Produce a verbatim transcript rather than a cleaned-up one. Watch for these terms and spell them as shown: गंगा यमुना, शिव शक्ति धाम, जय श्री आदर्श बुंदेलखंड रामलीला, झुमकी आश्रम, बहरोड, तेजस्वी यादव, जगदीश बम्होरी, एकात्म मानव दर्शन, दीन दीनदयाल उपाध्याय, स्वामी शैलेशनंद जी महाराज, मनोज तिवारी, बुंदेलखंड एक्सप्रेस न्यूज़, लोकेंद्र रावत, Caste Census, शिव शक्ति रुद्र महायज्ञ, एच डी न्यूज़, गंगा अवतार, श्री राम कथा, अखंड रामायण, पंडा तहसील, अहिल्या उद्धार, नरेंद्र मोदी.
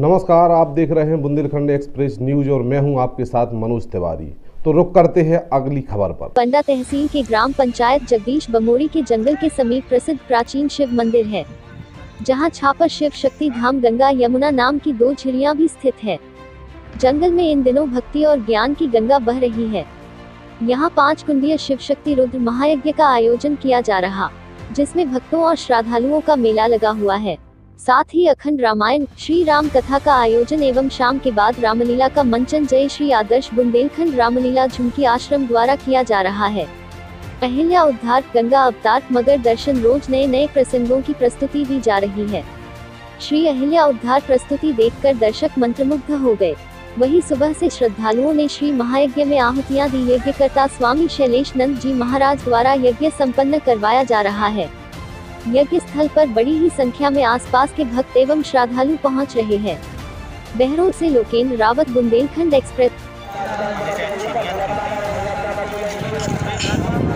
नमस्कार, आप देख रहे हैं बुंदेलखंड एक्सप्रेस न्यूज़ और मैं हूं आपके साथ मनोज तिवारी। तो रुक करते हैं अगली खबर पर। पंडा तहसील के ग्राम पंचायत जगदीश बम्होरी के जंगल के समीप प्रसिद्ध प्राचीन शिव मंदिर है, जहां छापर शिव शक्ति धाम गंगा यमुना नाम की दो झिड़ियां भी स्थित है। जंगल में इन दिनों भक्ति और ज्ञान की गंगा बह रही है। यहाँ पाँच कुंडीय शिव शक्ति रुद्र महायज्ञ का आयोजन किया जा रहा, जिसमे भक्तों और श्रद्धालुओं का मेला लगा हुआ है। साथ ही अखंड रामायण, श्री राम कथा का आयोजन एवं शाम के बाद रामलीला का मंचन जय श्री आदर्श बुंदेलखंड रामलीला झुमकी आश्रम द्वारा किया जा रहा है। अहिल्या उद्धार, गंगा अवतार, मगर दर्शन, रोज नए नए प्रसंगों की प्रस्तुति दी जा रही है। श्री अहिल्या उद्धार प्रस्तुति देखकर दर्शक मंत्रमुग्ध हो गए। वहीं सुबह से श्रद्धालुओं ने श्री महायज्ञ में आहुतियाँ दी। यज्ञकर्ता स्वामी शैलेशनंद जी महाराज द्वारा यज्ञ सम्पन्न करवाया जा रहा है। यज्ञ स्थल पर बड़ी ही संख्या में आसपास के भक्त एवं श्रद्धालु पहुंच रहे हैं। बहरोड से लोकेंद्र रावत, बुंदेलखंड एक्सप्रेस।